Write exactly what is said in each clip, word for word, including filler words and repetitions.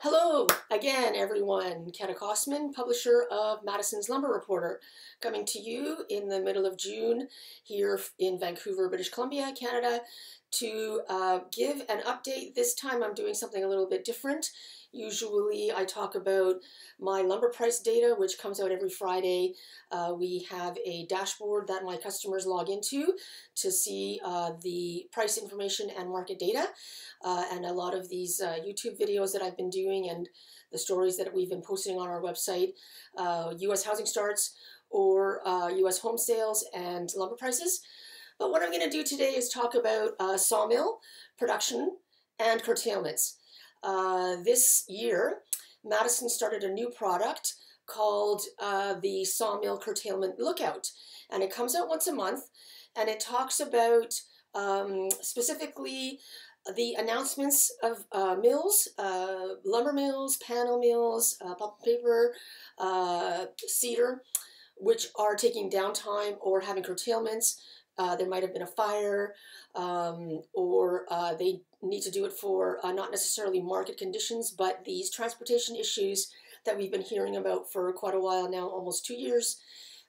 Hello again, everyone. Kata Kostman, publisher of Madison's Lumber Reporter, coming to you in the middle of June here in Vancouver, British Columbia, Canada, to uh, give an update. This time I'm doing something a little bit different. Usually I talk about my lumber price data, which comes out every Friday. Uh, we have a dashboard that my customers log into to see uh, the price information and market data. Uh, and a lot of these uh, YouTube videos that I've been doing and the stories that we've been posting on our website, uh, U S housing starts or uh, U S home sales and lumber prices. But what I'm going to do today is talk about uh, sawmill production and curtailments. Uh, this year, Madison started a new product called uh, the Sawmill Curtailment Lookout, and it comes out once a month, and it talks about um, specifically the announcements of uh, mills, uh, lumber mills, panel mills, uh, pulp and paper, uh, cedar, which are taking downtime or having curtailments. Uh, there might have been a fire, um, or uh, they need to do it for uh, not necessarily market conditions, but these transportation issues that we've been hearing about for quite a while now, almost two years.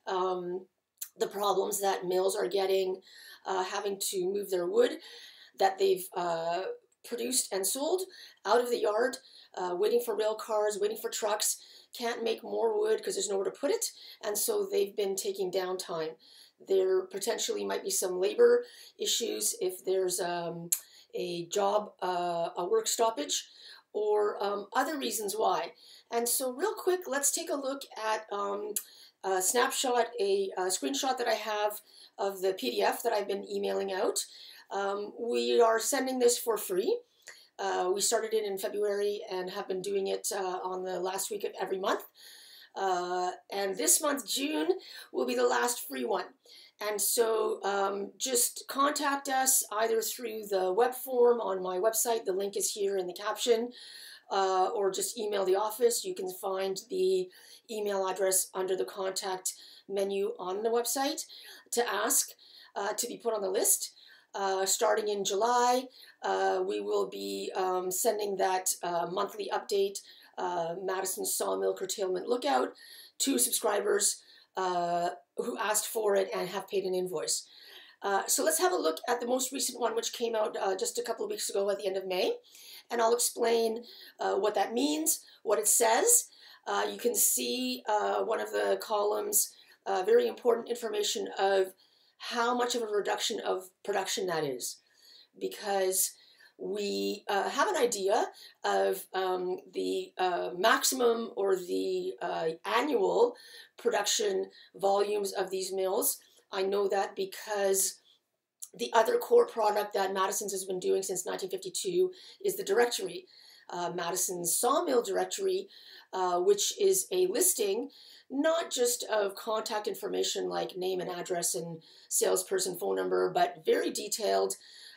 Um, the problems that mills are getting, uh, having to move their wood that they've uh, produced and sold out of the yard, uh, waiting for rail cars, waiting for trucks, can't make more wood because there's nowhere to put it, and so they've been taking downtime. There potentially might be some labor issues if there's um, a job, uh, a work stoppage, or um, other reasons why. And so real quick, let's take a look at um, a snapshot, a, a screenshot that I have of the P D F that I've been emailing out. Um, we are sending this for free. Uh, we started it in February and have been doing it uh, on the last week of every month. Uh, and this month, June, will be the last free one. And so um, just contact us either through the web form on my website, the link is here in the caption, uh, or just email the office. You can find the email address under the contact menu on the website to ask uh, to be put on the list. Uh, starting in July, uh, we will be um, sending that uh, monthly update, Uh, Madison's Sawmill Curtailment Lookout, to subscribers uh, who asked for it and have paid an invoice. Uh, so let's have a look at the most recent one, which came out uh, just a couple of weeks ago at the end of May, and I'll explain uh, what that means, what it says. Uh, you can see uh, one of the columns, uh, very important information of how much of a reduction of production that is, because we uh, have an idea of um, the uh, maximum or the uh, annual production volumes of these mills. I know that because the other core product that Madison's has been doing since nineteen fifty-two is the directory, uh, Madison's Sawmill Directory, uh, which is a listing not just of contact information like name and address and salesperson phone number, but very detailed,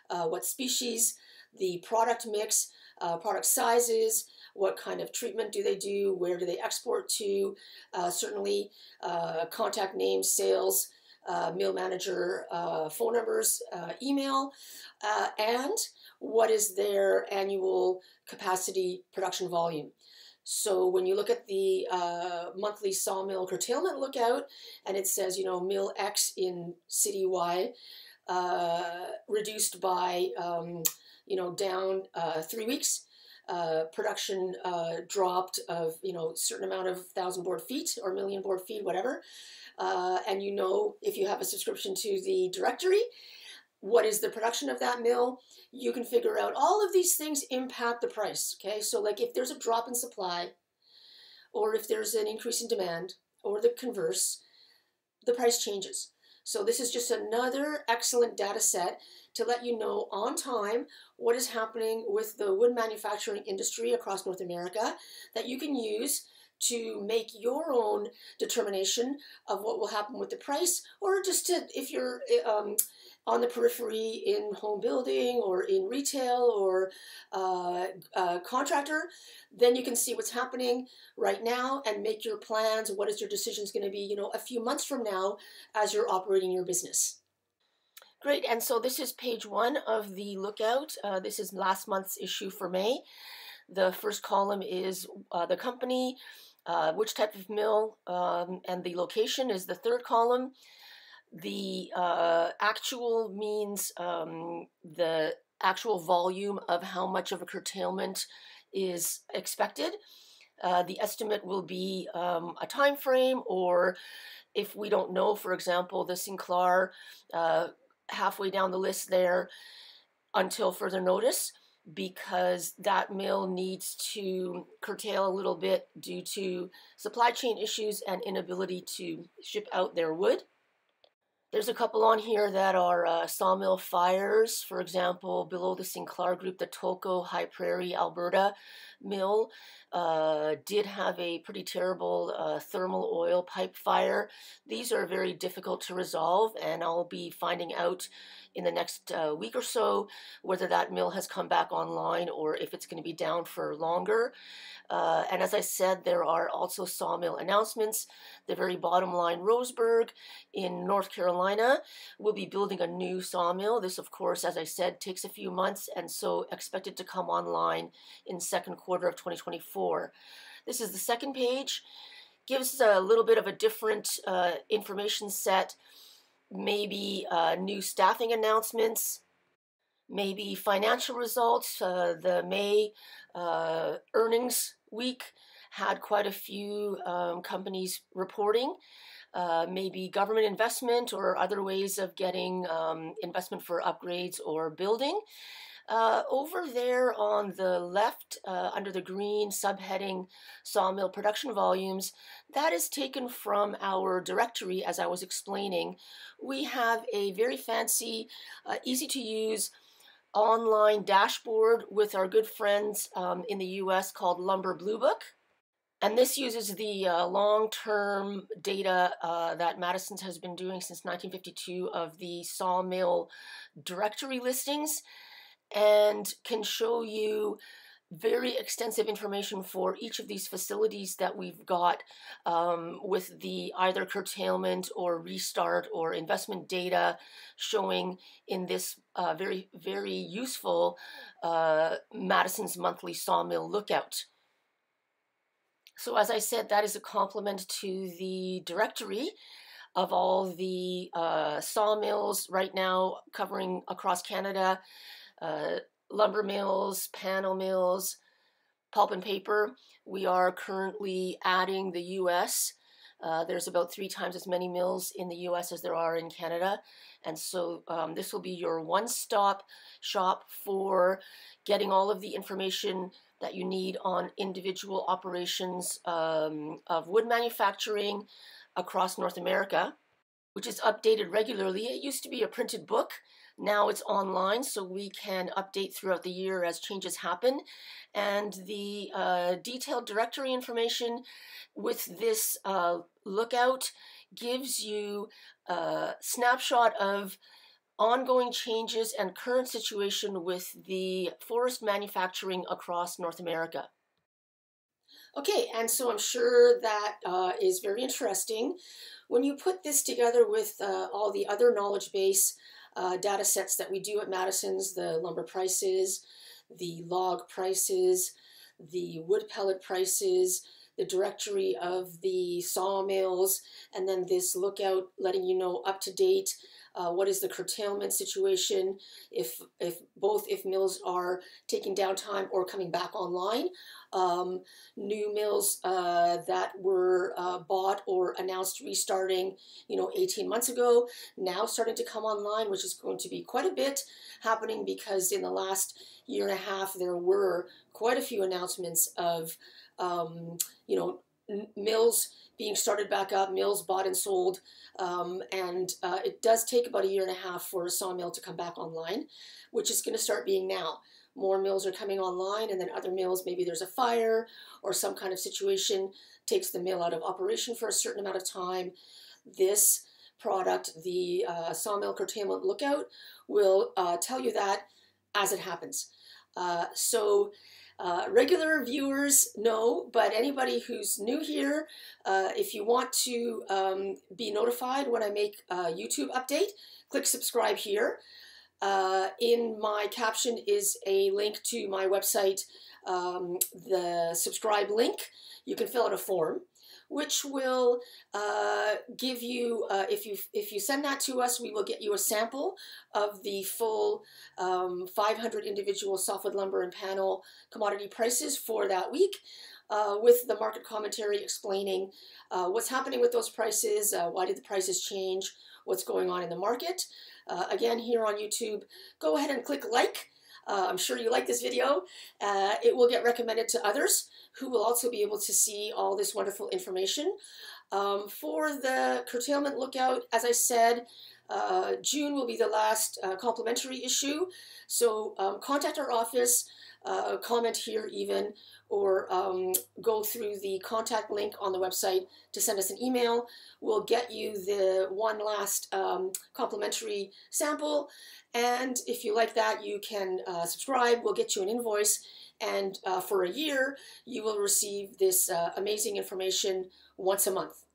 uh, what species, the product mix, uh, product sizes, what kind of treatment do they do, where do they export to, uh, certainly uh, contact names, sales, uh, mill manager, uh, phone numbers, uh, email, uh, and what is their annual capacity production volume. So when you look at the uh, monthly sawmill curtailment lookout, and it says, you know, mill X in city Y uh, reduced by um, you know, down uh, three weeks, uh, production uh, dropped of, you know, certain amount of thousand board feet or million board feet, whatever. Uh, and you know, if you have a subscription to the directory, what is the production of that mill? You can figure out all of these things impact the price, okay? So like if there's a drop in supply, or if there's an increase in demand, or the converse, the price changes. So this is just another excellent data set to let you know on time what is happening with the wood manufacturing industry across North America that you can use to make your own determination of what will happen with the price, or just to, if you're um, on the periphery in home building or in retail or uh, uh, contractor, then you can see what's happening right now and make your plans. What is your decisions going to be, you know, a few months from now as you're operating your business? Great, and so this is page one of the lookout. Uh, this is last month's issue for May. The first column is uh, the company, uh, which type of mill, um, and the location is the third column. The uh, actual means um, the actual volume of how much of a curtailment is expected. Uh, the estimate will be um, a time frame, or if we don't know, for example, the Sinclair uh, halfway down the list there until further notice, because that mill needs to curtail a little bit due to supply chain issues and inability to ship out their wood. There's a couple on here that are uh, sawmill fires, for example, below the Sinclair Group, the Tolko High Prairie, Alberta mill uh, did have a pretty terrible uh, thermal oil pipe fire. These are very difficult to resolve, and I'll be finding out in the next uh, week or so whether that mill has come back online or if it's going to be down for longer. Uh, and as I said, there are also sawmill announcements. The very bottom line, Roseburg in North Carolina, will be building a new sawmill. This, of course, as I said, takes a few months, and so expected to come online in second quarter of twenty twenty-four. This is the second page. Gives a little bit of a different uh, information set, maybe uh, new staffing announcements, maybe financial results. Uh, the May uh, earnings week had quite a few um, companies reporting. Uh, maybe government investment or other ways of getting um, investment for upgrades or building. Uh, over there on the left, uh, under the green subheading sawmill production volumes, that is taken from our directory, as I was explaining. We have a very fancy, uh, easy to use online dashboard with our good friends um, in the U S called Lumber Blue Book. And this uses the uh, long-term data uh, that Madison's has been doing since nineteen fifty-two of the sawmill directory listings, and can show you very extensive information for each of these facilities that we've got um, with the either curtailment or restart or investment data showing in this uh, very, very useful uh, Madison's monthly sawmill lookout. So as I said, that is a complement to the directory of all the uh, sawmills right now covering across Canada, uh, lumber mills, panel mills, pulp and paper. We are currently adding the U S Uh, there's about three times as many mills in the U S as there are in Canada. And so um, this will be your one-stop shop for getting all of the information that you need on individual operations um, of wood manufacturing across North America, which is updated regularly. It used to be a printed book. Now it's online, so we can update throughout the year as changes happen. And the uh, detailed directory information with this uh, lookout gives you a snapshot of ongoing changes and current situation with the forest manufacturing across North America. Okay, and so I'm sure that uh, is very interesting. When you put this together with uh, all the other knowledge base uh, data sets that we do at Madison's, the lumber prices, the log prices, the wood pellet prices, the directory of the sawmills, and then this lookout letting you know up to date uh, what is the curtailment situation, if if both if mills are taking downtime or coming back online, um, new mills uh, that were uh, bought or announced restarting, you know, eighteen months ago, now starting to come online, which is going to be quite a bit happening, because in the last year and a half there were quite a few announcements of um, you know, mills being started back up, mills bought and sold, um, and uh, it does take about a year and a half for a sawmill to come back online, which is going to start being now. More mills are coming online, and then other mills, maybe there's a fire or some kind of situation takes the mill out of operation for a certain amount of time. This product, the uh, Sawmill Curtailment Lookout, will uh, tell you that as it happens. Uh, so uh, regular viewers know, but anybody who's new here, uh, if you want to um, be notified when I make a YouTube update, click subscribe here. Uh, in my caption is a link to my website, um, the subscribe link, you can fill out a form, which will uh, give you, uh, if you if you send that to us, we will get you a sample of the full um, five hundred individual softwood lumber and panel commodity prices for that week, uh, with the market commentary explaining uh, what's happening with those prices, uh, why did the prices change, what's going on in the market. Uh, again, here on YouTube, go ahead and click like. Uh, I'm sure you like this video. Uh, it will get recommended to others who will also be able to see all this wonderful information. Um, for the Curtailment Lookout, as I said, uh, June will be the last uh, complimentary issue. So um, contact our office, uh, comment here even, or um, go through the contact link on the website to send us an email. We'll get you the one last um, complimentary sample, and if you like that, you can uh, subscribe. We'll get you an invoice, and uh, for a year, you will receive this uh, amazing information once a month.